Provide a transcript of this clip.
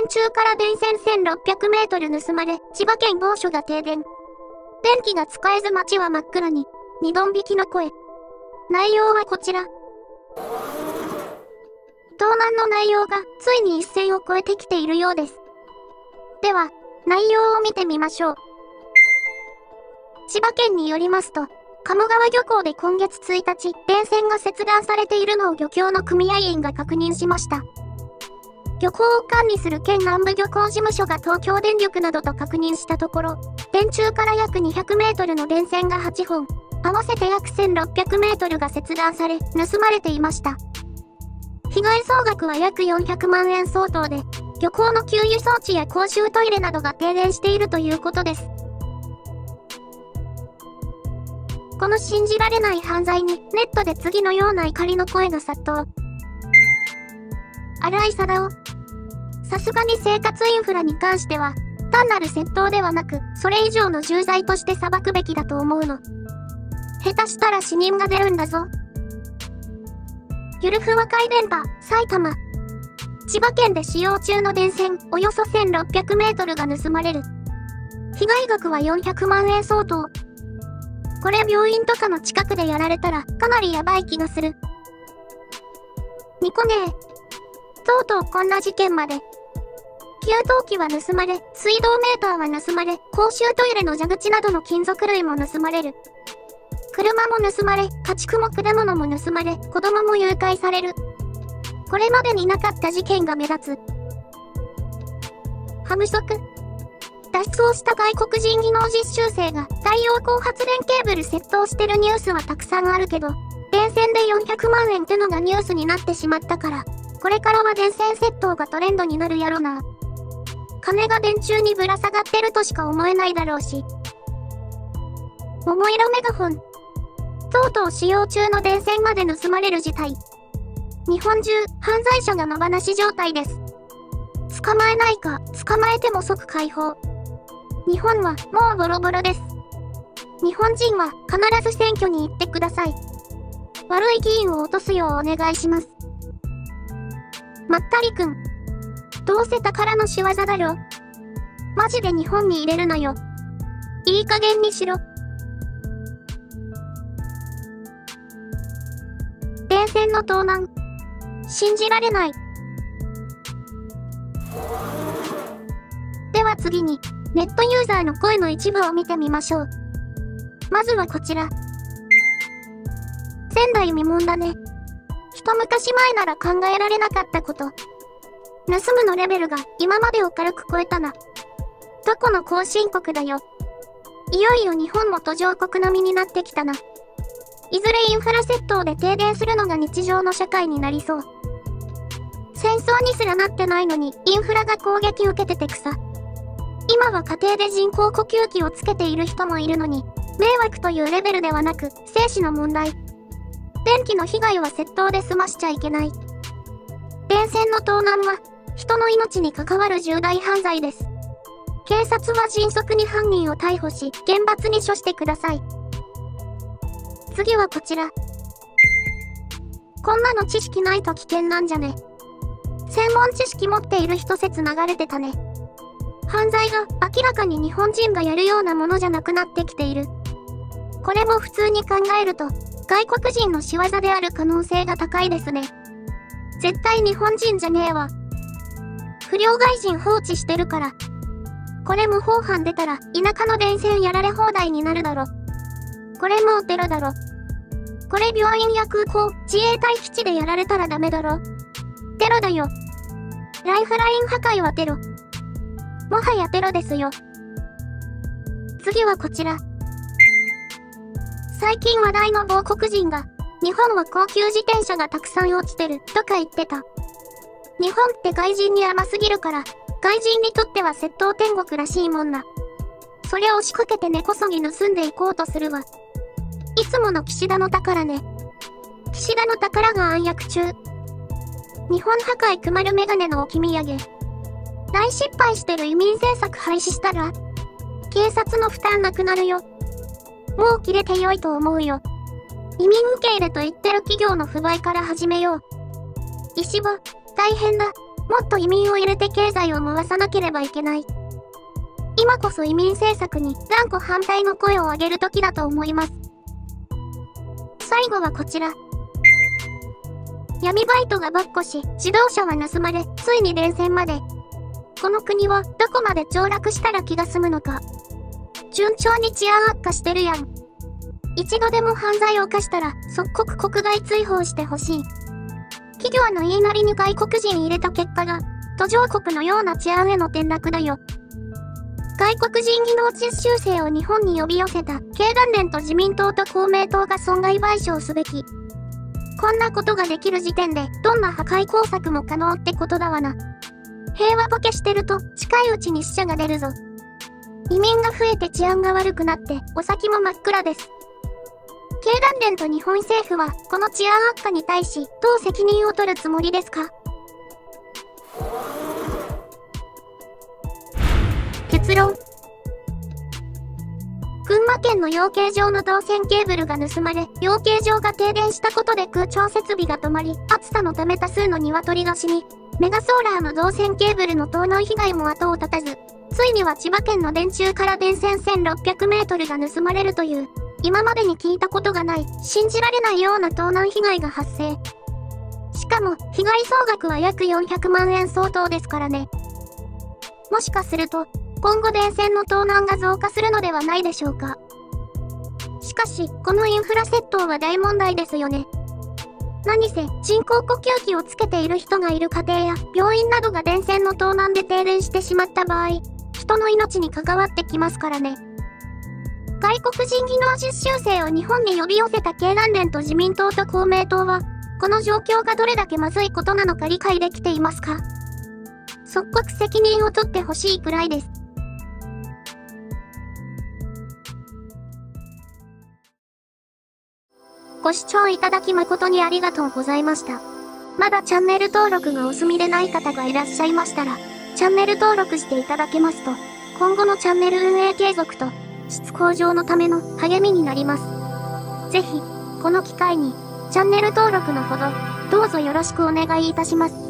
電柱から電線 1600m 盗まれ、千葉県某所が停電。電気が使えず街は真っ暗に、二ドン引きの声。内容はこちら。盗難の内容がついに一線を越えてきているようです。では、内容を見てみましょう。千葉県によりますと、鴨川漁港で今月1日、電線が切断されているのを漁協の組合員が確認しました。漁港を管理する県南部漁港事務所が東京電力などと確認したところ、電柱から約200メートルの電線が8本、合わせて約1600メートルが切断され、盗まれていました。被害総額は約400万円相当で、漁港の給油装置や公衆トイレなどが停電しているということです。この信じられない犯罪にネットで次のような怒りの声が殺到。荒井貞夫。さすがに生活インフラに関しては、単なる窃盗ではなく、それ以上の重罪として裁くべきだと思うの。下手したら死人が出るんだぞ。ゆるふわ回電波、埼玉。千葉県で使用中の電線、およそ1600メートルが盗まれる。被害額は400万円相当。これ病院とかの近くでやられたらかなりやばい気がする。ニコねえ。とうとうこんな事件まで。給湯器は盗まれ、水道メーターは盗まれ、公衆トイレの蛇口などの金属類も盗まれる。車も盗まれ、家畜も果物も盗まれ、子供も誘拐される。これまでになかった事件が目立つ。ハム食。脱走した外国人技能実習生が太陽光発電ケーブル窃盗してるニュースはたくさんあるけど、電線で400万円ってのがニュースになってしまったから、これからは電線窃盗がトレンドになるやろな。金が電柱にぶら下がってるとしか思えないだろうし。桃色メガホン。とうとう使用中の電線まで盗まれる事態。日本中、犯罪者が野放し状態です。捕まえないか、捕まえても即解放。日本はもうボロボロです。日本人は必ず選挙に行ってください。悪い議員を落とすようお願いします。まったりくん。どうせ宝の仕業だろ。マジで日本に入れるなよ。いい加減にしろ。電線の盗難。信じられない。では次に、ネットユーザーの声の一部を見てみましょう。まずはこちら。前代未聞だね。一昔前なら考えられなかったこと。盗むのレベルが今までを軽く超えたな。どこの後進国だよ。いよいよ日本も途上国並みになってきたな。いずれインフラ窃盗で停電するのが日常の社会になりそう。戦争にすらなってないのにインフラが攻撃受けててくさ。今は家庭で人工呼吸器をつけている人もいるのに、迷惑というレベルではなく、生死の問題。電気の被害は窃盗で済ましちゃいけない。電線の盗難は、人の命に関わる重大犯罪です。警察は迅速に犯人を逮捕し、厳罰に処してください。次はこちら。こんなの知識ないと危険なんじゃね。専門知識持っている人説流れてたね。犯罪が明らかに日本人がやるようなものじゃなくなってきている。これも普通に考えると、外国人の仕業である可能性が高いですね。絶対日本人じゃねえわ。不良外人放置してるから。これも法犯出たら田舎の電線やられ放題になるだろ。これもお寺だろ。これ病院や空港、自衛隊基地でやられたらダメだろ。テロだよ。ライフライン破壊はテロ。もはやテロですよ。次はこちら。最近話題の某国人が、日本は高級自転車がたくさん落ちてる、とか言ってた。日本って外人に甘すぎるから、外人にとっては窃盗天国らしいもんな。それを押しかけて根こそぎ盗んでいこうとするわ。いつもの岸田の宝ね。岸田の宝が暗躍中。日本破壊くまるメガネの置き土産。大失敗してる移民政策廃止したら警察の負担なくなるよ。もう切れてよいと思うよ。移民受け入れと言ってる企業の不買から始めよう。石破、大変だ。もっと移民を入れて経済を回さなければいけない。今こそ移民政策に断固反対の声を上げる時だと思います。最後はこちら。闇バイトが跋扈し、指導者は盗まれ、ついに電線まで。この国はどこまで凋落したら気が済むのか。順調に治安悪化してるやん。一度でも犯罪を犯したら即刻国外追放してほしい。企業の言いなりに外国人入れた結果が途上国のような治安への転落だよ。外国人技能実習生を日本に呼び寄せた経団連と自民党と公明党が損害賠償すべき。こんなことができる時点でどんな破壊工作も可能ってことだわな。平和ボケしてると近いうちに死者が出るぞ。移民が増えて治安が悪くなってお先も真っ暗です。経団連と日本政府はこの治安悪化に対しどう責任を取るつもりですか？結論。群馬県の養鶏場の銅線ケーブルが盗まれ、養鶏場が停電したことで空調設備が止まり、暑さのため多数の鶏が死に、メガソーラーの銅線ケーブルの盗難被害も後を絶たず、ついには千葉県の電柱から電線 1600メートルが盗まれるという、今までに聞いたことがない、信じられないような盗難被害が発生。しかも、被害総額は約400万円相当ですからね。もしかすると、今後電線の盗難が増加するのではないでしょうか。しかし、このインフラ窃盗は大問題ですよね。何せ、人工呼吸器をつけている人がいる家庭や病院などが電線の盗難で停電してしまった場合、人の命に関わってきますからね。外国人技能実習生を日本に呼び寄せた経団連と自民党と公明党は、この状況がどれだけまずいことなのか理解できていますか？即刻責任を取ってほしいくらいです。ご視聴いただき誠にありがとうございました。まだチャンネル登録がお済みでない方がいらっしゃいましたら、チャンネル登録していただけますと、今後のチャンネル運営継続と、質向上のための励みになります。ぜひ、この機会に、チャンネル登録のほど、どうぞよろしくお願いいたします。